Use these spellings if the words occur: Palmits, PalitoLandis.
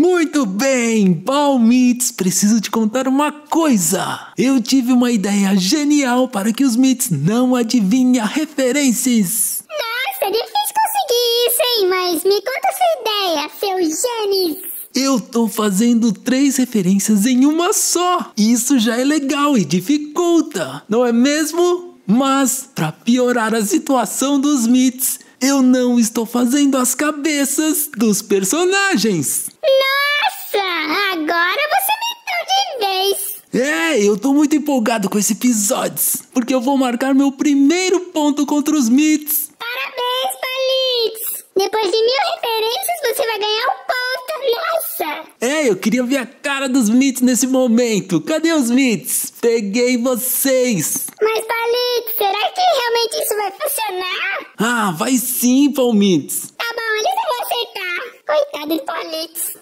Muito bem, Palmits, preciso te contar uma coisa. Eu tive uma ideia genial para que os Mits não adivinhem referências. Nossa, difícil conseguir isso, hein? Mas me conta sua ideia, seu gênio. Eu tô fazendo 3 referências em uma só. Isso já é legal e dificulta, não é mesmo? Mas, pra piorar a situação dos Mits, eu não estou fazendo as cabeças dos personagens. Nossa, agora você me deu de vez. É, eu tô muito empolgado com esse episódio, porque eu vou marcar meu primeiro ponto contra os Mits. Parabéns, Palito! Depois de 1000 referências, você vai ganhar um ponto. Nossa! É, eu queria ver a cara dos Mits nesse momento. Cadê os Mits? Peguei vocês. Mas, Palito, será que realmente isso vai funcionar? Ah, vai sim, Palmits. Tá bom, eles vão aceitar. Coitado do Palito.